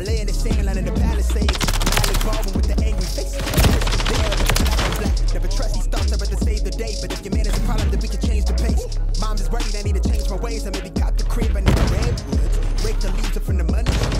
I lay in the sand line in the Palisades. I'm Alec Baldwin with the angry face. Never trust these thoughts, I'd rather save the day. But if your man is a problem, then we can change the pace. Mom's is worried, I need to change my ways. I maybe got the crib, I need the redwoods. Rake the leaves up from the money.